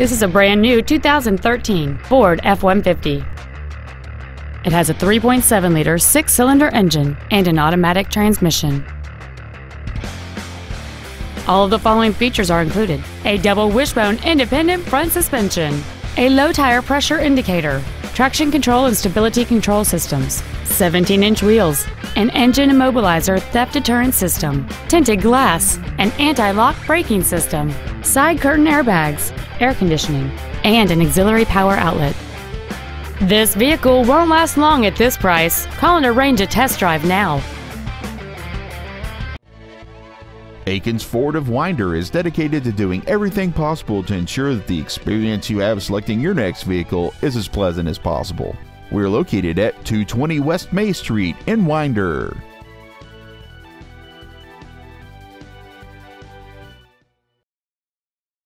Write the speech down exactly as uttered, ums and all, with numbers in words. This is a brand new two thousand thirteen Ford F one fifty. It has a three point seven liter six-cylinder engine and an automatic transmission. All of the following features are included: a double wishbone independent front suspension, a low tire pressure indicator, traction control and stability control systems, seventeen inch wheels, an engine immobilizer theft deterrent system, tinted glass, an anti-lock braking system, side curtain airbags, air conditioning, and an auxiliary power outlet. This vehicle won't last long at this price. Call and arrange a test drive now. Aiken's Ford of Winder is dedicated to doing everything possible to ensure that the experience you have selecting your next vehicle is as pleasant as possible. We're located at two twenty West May Street in Winder.